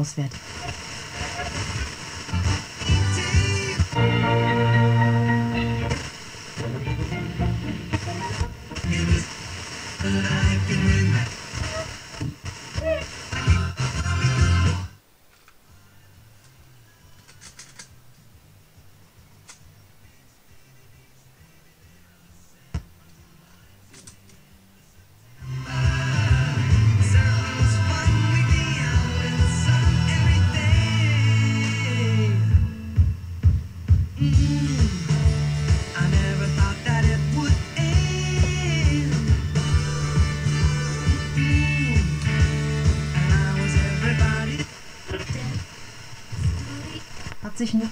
raus wird. Hat sich nicht...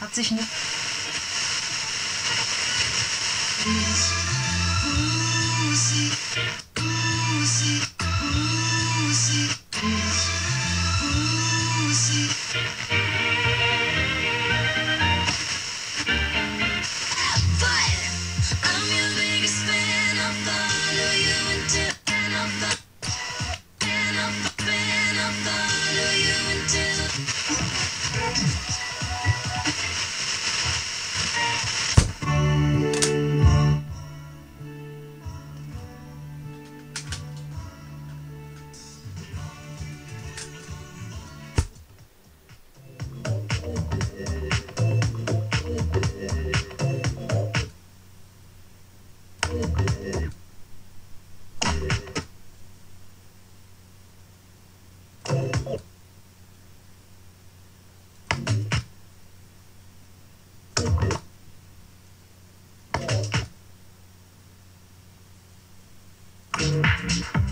Hat sich nicht...